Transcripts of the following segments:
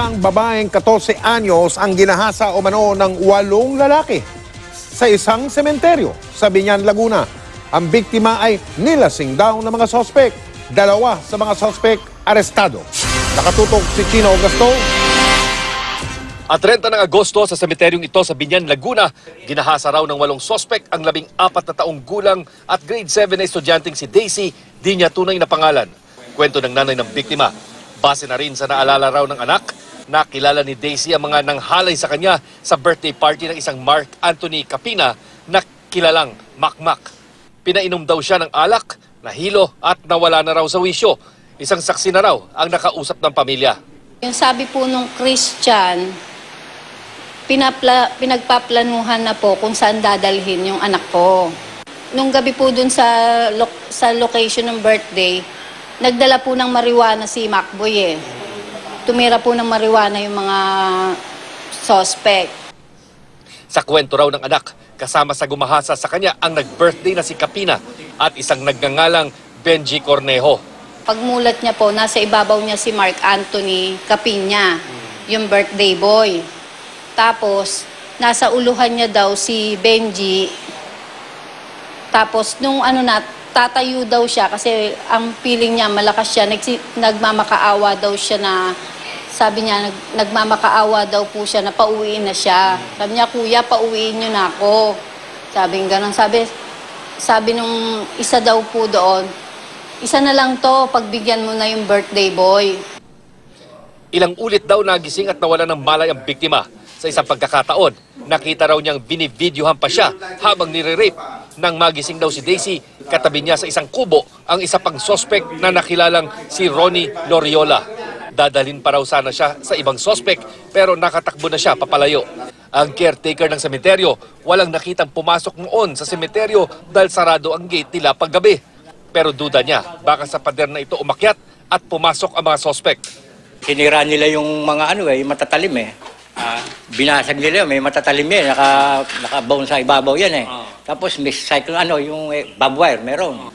Ang babaeng 14 anyos ang ginahasa o mano ng 8 lalaki sa isang sementeryo sa Biñan, Laguna. Ang biktima ay nilasing daw ng mga sospek. 2 sa mga sospek arestado. Nakatutok si Chino Augusto. At 30 ng Agosto sa sementeryong ito sa Biñan, Laguna, ginahasa raw ng 8 sospek ang 14 na taong gulang at grade 7 na estudyanteng si Daisy, di niya tunay na pangalan. Kwento ng nanay ng biktima. Base na rin sa naalala raw ng anak, nakilala ni Daisy ang mga nanghalay sa kanya sa birthday party ng isang Mark Anthony Capina na kilalang Makmak. Pinainom daw siya ng alak, nahilo at nawala na raw sa wisyo. Isang saksi na raw ang nakausap ng pamilya. Yung sabi po nung Christian, pinagpaplanuhan na po kung saan dadalhin yung anak ko. Nung gabi po dun sa location ng birthday, nagdala po ng marijuana si Macboy. Tumira po ng marijuana yung mga suspect. Sa kwento raw ng anak, kasama sa gumahasa sa kanya ang nag-birthday na si Capina at isang nagngangalang Benji Corneho. Pagmulat niya po, nasa ibabaw niya si Mark Anthony Capina, yung birthday boy. Tapos, nasa uluhan niya daw si Benji. Tapos, nung tatayo daw siya kasi ang feeling niya malakas siya, nagmamakaawa daw siya na, sabi niya nagmamakaawa daw po siya na pauwiin na siya. Sabi niya, kuya, pauwiin niyo na ako. Sabi nga ganun, sabi nung isa daw po doon, isa na lang to, pagbigyan mo na yung birthday boy. Ilang ulit daw nagising at nawala ng malay ang biktima. Sa isang pagkakataon, nakita raw niyang binivideohan pa siya habang nire-rape. Nang magising daw si Daisy, katabi niya sa isang kubo ang isa pang sospek na nakilalang si Ronnie Noriola. Dadalhin pa raw sana siya sa ibang sospek pero nakatakbo na siya papalayo. Ang caretaker ng sementeryo walang nakitang pumasok noon sa sementeryo dahil sarado ang gate nila paggabi. Pero duda niya, baka sa pader na ito umakyat at pumasok ang mga sospek. Kinira nila yung mga matatalim binasag nila, may matatalim yan, nakabaon sa ibabaw yan Tapos may cycle, barbed wire, meron.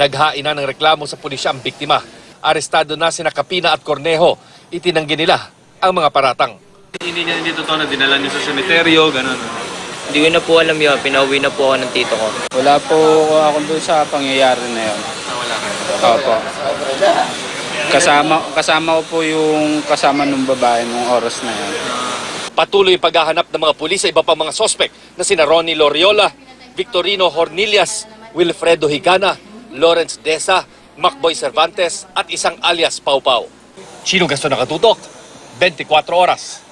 Naghain na ng reklamo sa pulisya ang biktima. Arestado na sina Capina at Cornejo. Itinanggi nila ang mga paratang. Hindi totoo na dinala niyo sa sementeryo, gano'n. Hindi ko na po alam yun, pinauwi na po ako ng tito ko. Wala po ako doon sa pangyayari na yun. Wala ka? Opo. Kasama ko po yung kasama ng babae nung oras na yan. Patuloy paghahanap ng mga pulis sa iba pang mga sospek na sina Ronnie Noriola, Victorino Hornillas, Wilfredo Higana, Lawrence Desa, Macboy Cervantes at isang alias Pau Pau. Chino Gasto, nakatutok, 24 Oras.